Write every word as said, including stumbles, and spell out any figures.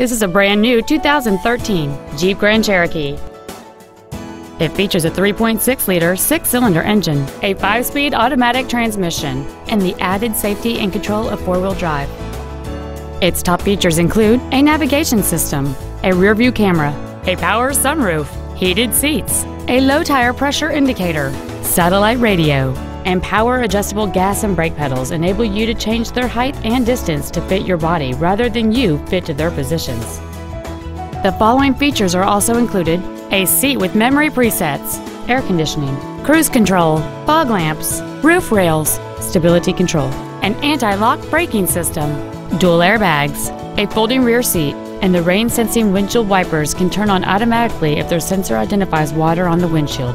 This is a brand new two thousand thirteen Jeep Grand Cherokee. It features a three point six liter six-cylinder engine, a five-speed automatic transmission, and the added safety and control of four-wheel drive. Its top features include a navigation system, a rear-view camera, a power sunroof, heated seats, a low-tire pressure indicator, satellite radio, and power-adjustable gas and brake pedals enable you to change their height and distance to fit your body rather than you fit to their positions. The following features are also included: a seat with memory presets, air conditioning, cruise control, fog lamps, roof rails, stability control, an anti-lock braking system, dual airbags, a folding rear seat, and the rain-sensing windshield wipers can turn on automatically if their sensor identifies water on the windshield.